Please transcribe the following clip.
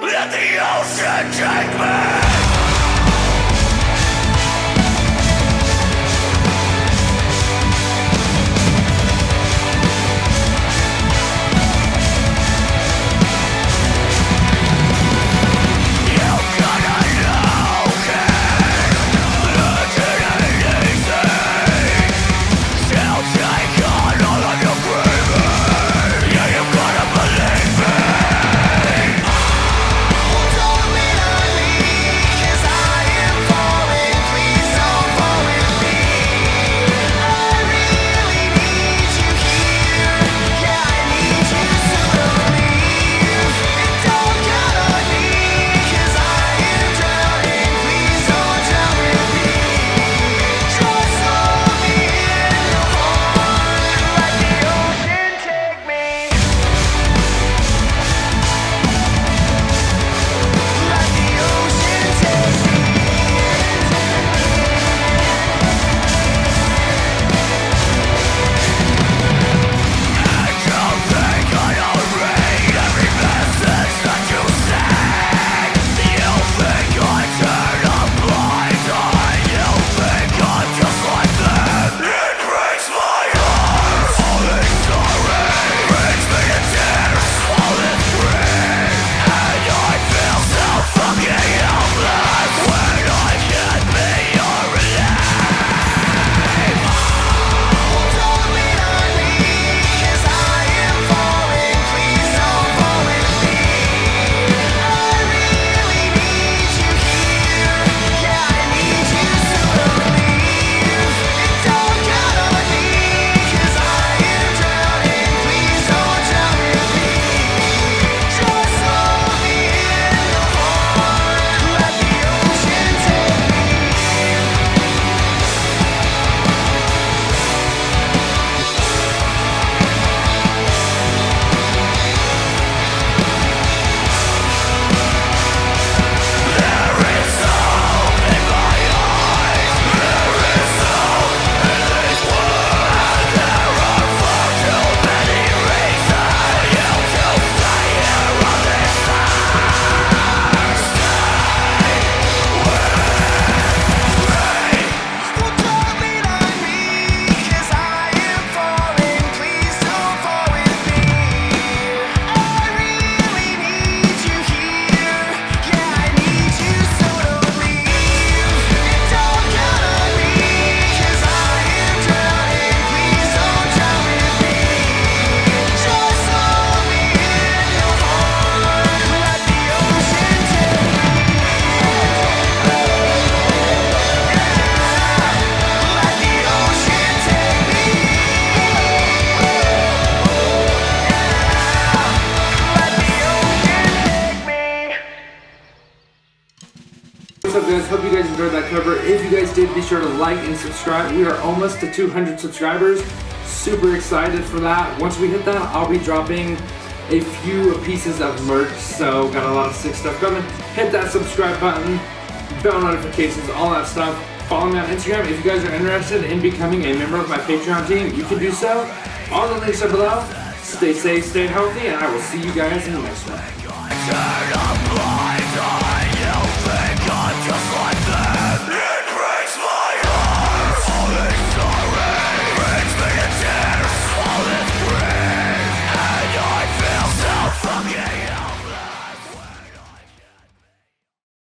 Let the ocean take me! What's up guys, hope you guys enjoyed that cover. If you guys did, be sure to like and subscribe. We are almost to 200 subscribers. Super excited for that. Once we hit that, I'll be dropping a few pieces of merch, so got a lot of sick stuff coming. Hit that subscribe button, bell notifications, all that stuff. Follow me on Instagram. If you guys are interested in becoming a member of my Patreon team, you can do so. All the links are below. Stay safe, stay healthy, and I will see you guys in the next one.